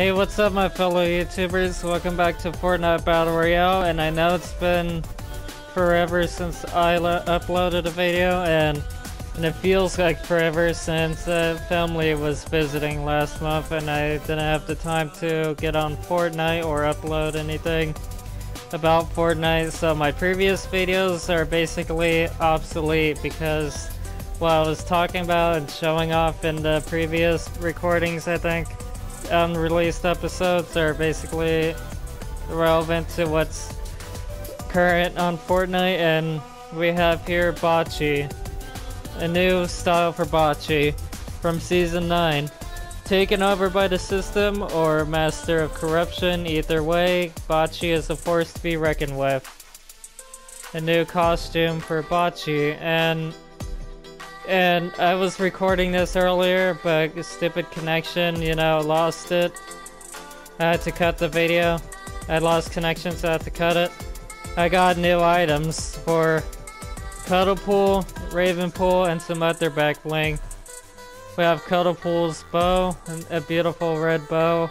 Hey, what's up my fellow YouTubers? Welcome back to Fortnite Battle Royale, and I know it's been forever since I uploaded a video, and it feels like forever since family was visiting last month and I didn't have the time to get on Fortnite or upload anything about Fortnite, so my previous videos are basically obsolete because what I was talking about and showing off in the previous recordings, I think, unreleased episodes are basically relevant to what's current on Fortnite. And we have here Bocce, a new style for Bocce from Season 9. Taken over by the system or master of corruption, either way, Bocce is a force to be reckoned with. A new costume for Bocce, and I was recording this earlier, but a stupid connection, you know, lost it. I had to cut the video. I lost connection, so I had to cut it. I got new items for Cuddlepool, Ravenpool, and some other back bling. We have Cuddlepool's bow, a beautiful red bow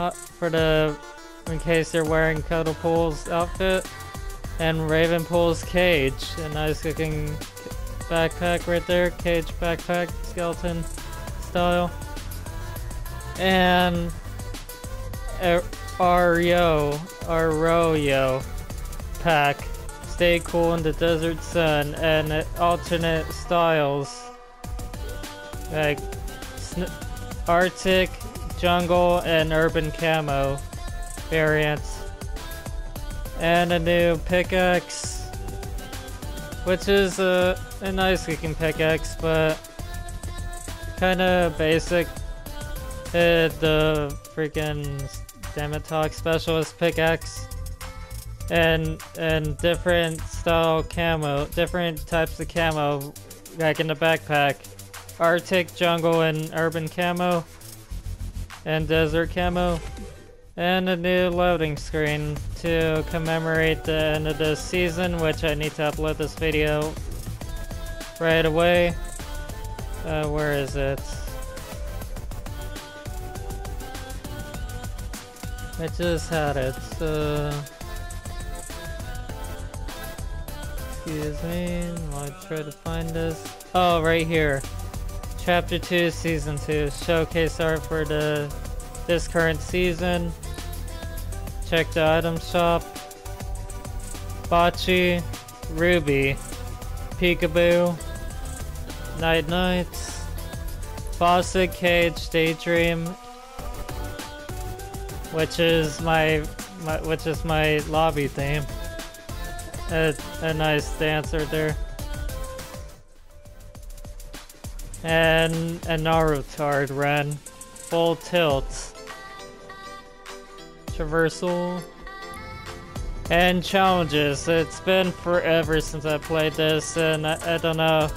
in case you're wearing Cuddlepool's outfit. And Ravenpool's cage, a nice looking backpack right there, cage backpack, skeleton style. And Arroyo pack, stay cool in the desert sun, and alternate styles like Arctic, jungle, and urban camo variants. And a new pickaxe, which is a nice looking pickaxe, but kinda basic. The freaking Demetalk Specialist pickaxe, and different style camo, different types of camo, like in the backpack. Arctic, jungle, and urban camo, and desert camo, and a new loading screen to commemorate the end of the season, which I need to upload this video right away. Where is it? I just had it. Excuse me, while I try to find this. Oh, right here. Chapter 2, Season 2. Showcase art for this current season. Check the item shop. Bachi, Ruby, Peekaboo, Night Knights, Fossa Cage, Daydream, which is my lobby theme. A nice dance right there. And a Narutoard Ren, full tilt, traversal, and challenges. It's been forever since I played this, and I don't know.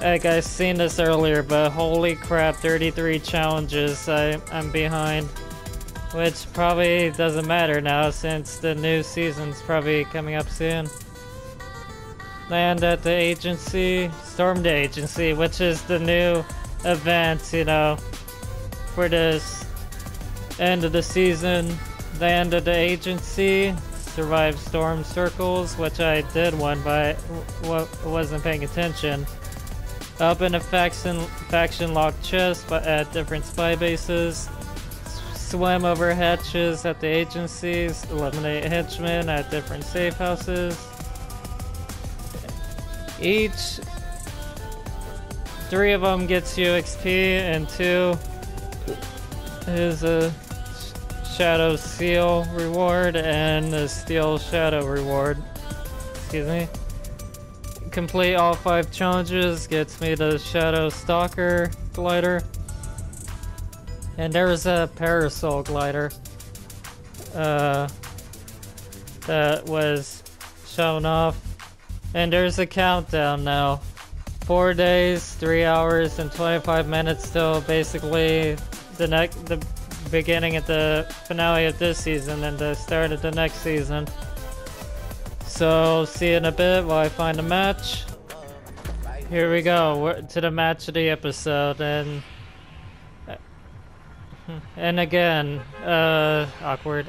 Like, I've seen this earlier, but holy crap, 33 challenges I'm behind. Which probably doesn't matter now since the new season's probably coming up soon. Land at the agency, Storm The Agency, which is the new event, you know, for this end of the season. Land at the agency, survive storm circles, which I did one, but I wasn't paying attention. Open a faction locked chest but at different spy bases. Swim over hatches at the agencies. Eliminate henchmen at different safe houses. Each three of them gets you XP, and two is a Shadow Seal reward and a Steel Shadow reward. Excuse me. Complete all 5 challenges gets me the Shadow Stalker Glider. And there was a Parasol Glider that was shown off. And there's a countdown now. 4 days, 3 hours, and 25 minutes till basically the beginning at the finale of this season and the start of the next season. So, see you in a bit while I find a match. Here we go, we're to the match of the episode, and And again, awkward.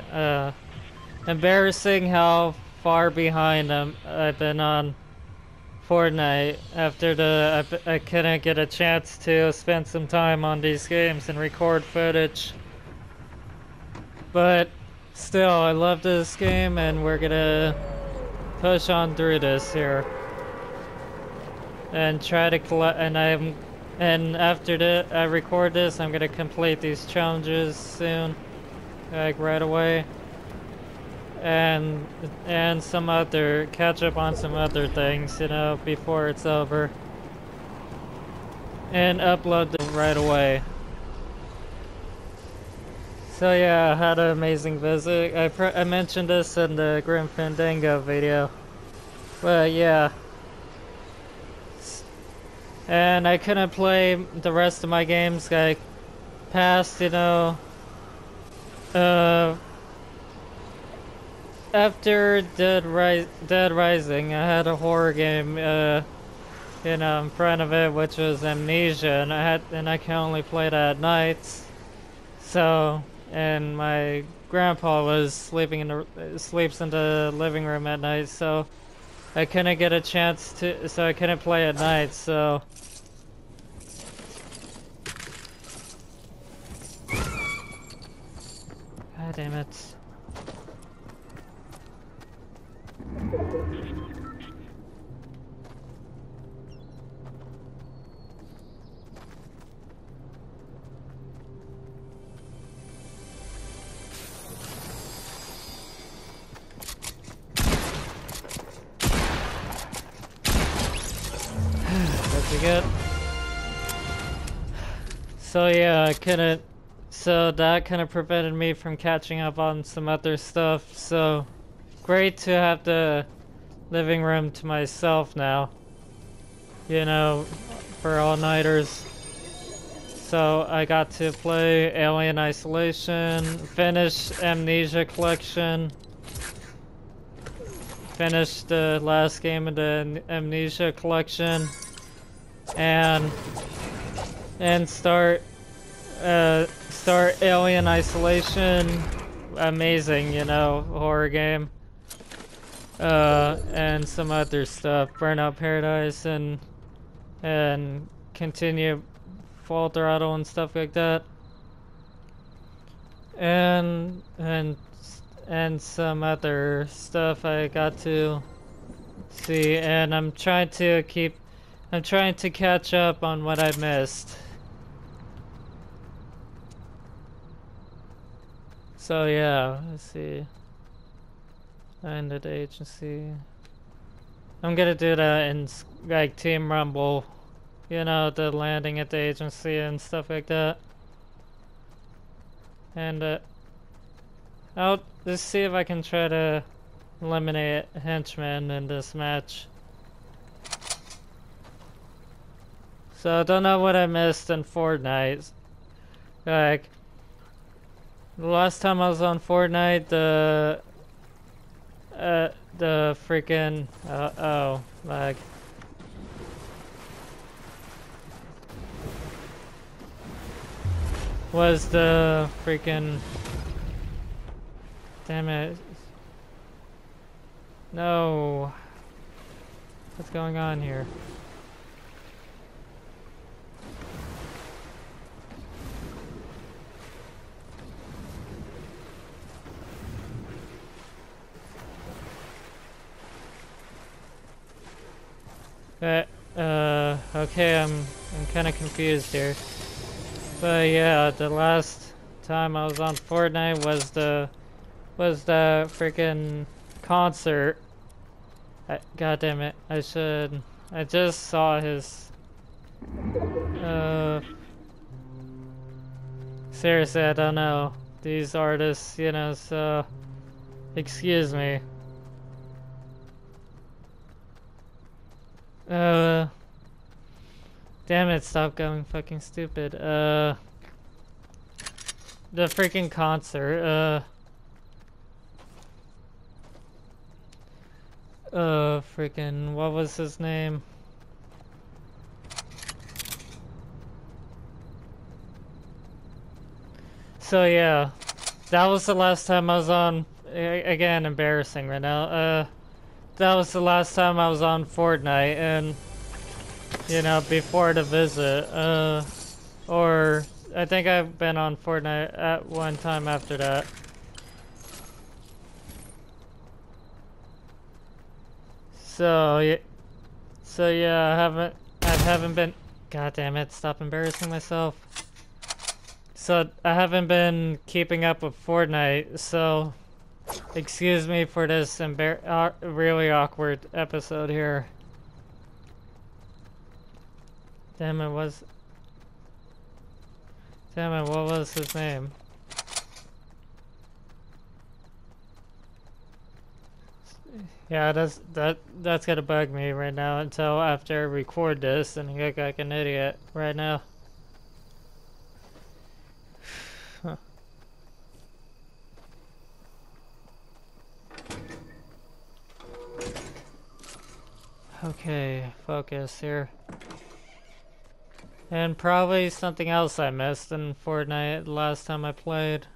Embarrassing how far behind I've been on Fortnite after I couldn't get a chance to spend some time on these games and record footage. But still, I love this game and we're gonna push on through this here. And try to collect, and after I record this, I'm gonna complete these challenges soon, like right away. And some other, catch up on some other things, you know, before it's over. And upload them right away. So yeah, I had an amazing visit. I mentioned this in the Grim Fandango video. But yeah. And I couldn't play the rest of my games, like, past, you know, after Dead Rising, I had a horror game, you know, in front of it, which was Amnesia, and I can only play that at nights. So, and my grandpa was sleeps in the living room at night, so I couldn't get a chance to, so I couldn't play at night. So, God damn it. So yeah, I couldn't, so that kind of prevented me from catching up on some other stuff, so great to have the living room to myself now, you know, for all-nighters. So I got to play Alien Isolation, finish Amnesia Collection, finish the last game of the Amnesia Collection, and start Alien Isolation. Amazing, you know, horror game. And some other stuff, Burnout Paradise, and continue Fall Throttle and stuff like that. And some other stuff I got to see, and I'm trying to catch up on what I missed. So yeah, let's see. And the agency. I'm gonna do that in like Team Rumble. You know, the landing at the agency and stuff like that. And I'll just see if I can try to eliminate henchmen in this match. So I don't know what I missed in Fortnite. Like, the last time I was on Fortnite, the freaking, lag. Was the freaking, damn it. No. What's going on here? Okay, I'm kind of confused here. But yeah, the last time I was on Fortnite was the freaking concert. God damn it! I just saw his. Seriously, I don't know these artists, you know. So, excuse me. Damn it, stop going fucking stupid. The freaking concert, freaking, what was his name? So yeah, that was the last time I was on, again, embarrassing right now, that was the last time I was on Fortnite, and, you know, before the visit, or I think I've been on Fortnite at one time after that. So yeah, I haven't been, god damn it, stop embarrassing myself. So I haven't been keeping up with Fortnite, so excuse me for this really awkward episode here. Damn it, what was his name? Yeah, that's gonna bug me right now until after I record this and look like an idiot right now. Huh. Okay, focus here. And probably something else I missed in Fortnite last time I played.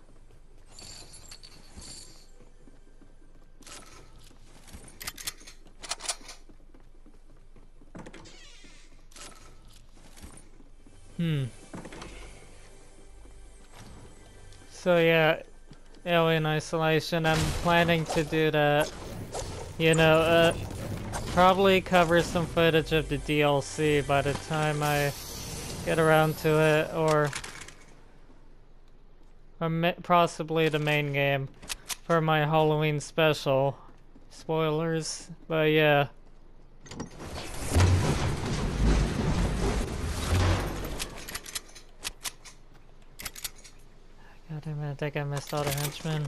So yeah, Alien Isolation, I'm planning to do that, you know, probably cover some footage of the DLC by the time I get around to it, or possibly the main game for my Halloween special. Spoilers, but yeah. God damn it, I think I missed all the henchmen.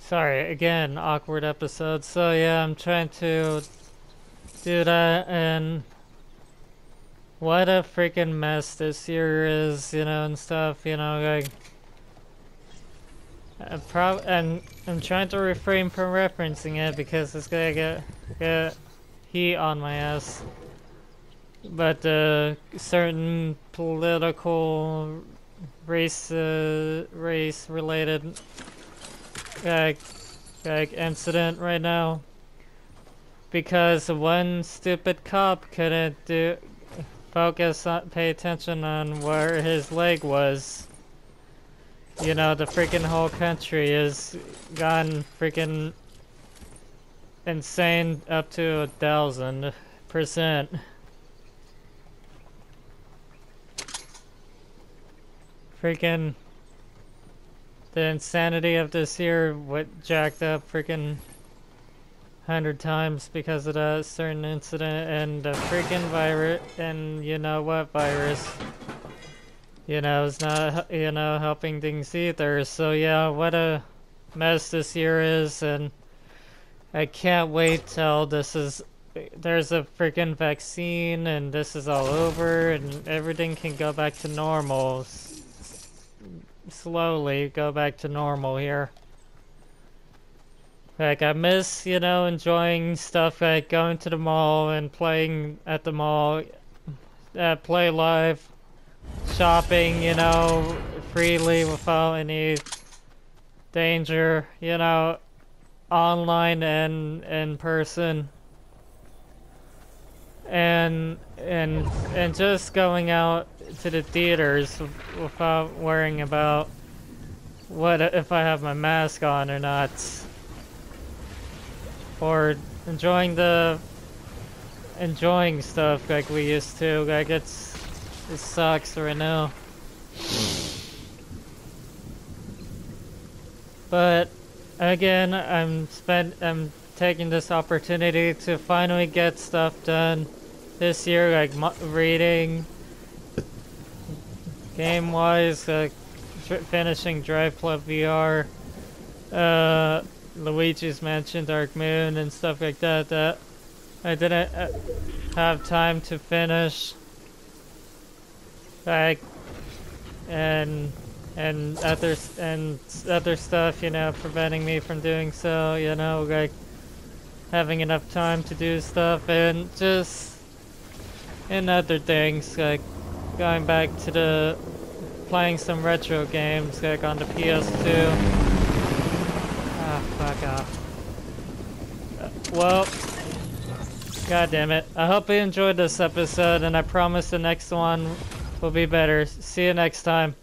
Sorry, again, awkward episode. So yeah, I'm trying to do that, and what a freaking mess this year is, you know, and stuff, you know, like, I'm trying to refrain from referencing it because it's gonna get heat on my ass. But certain political, race-related, like incident right now, because one stupid cop couldn't pay attention on where his leg was. You know, the freaking whole country is gone freaking insane up to 1,000%. Freaking the insanity of this year what jacked up freaking 100 times because of that certain incident and the freaking virus, and you know what virus, you know, it's not, you know, helping things either. So yeah, what a mess this year is, and I can't wait till there's a freaking vaccine and this is all over and everything can go back to normal, slowly go back to normal here. Like, I miss, you know, enjoying stuff like going to the mall and playing at the mall, play live, shopping, you know, freely without any danger, you know, online and in person. And just going out to the theaters without worrying about what if I have my mask on or not. Or enjoying stuff like we used to. Like, it sucks right now. But again, I'm taking this opportunity to finally get stuff done this year, like reading, game-wise, like finishing Drive Club VR. Luigi's Mansion, Dark Moon, and stuff like that that I didn't have time to finish. like, and other stuff, you know, preventing me from doing so, you know, like having enough time to do stuff and just and other things, like going back to the playing some retro games, like on the PS2. Ah, fuck off. Well, god damn it. I hope you enjoyed this episode, and I promise the next one will be better. See you next time.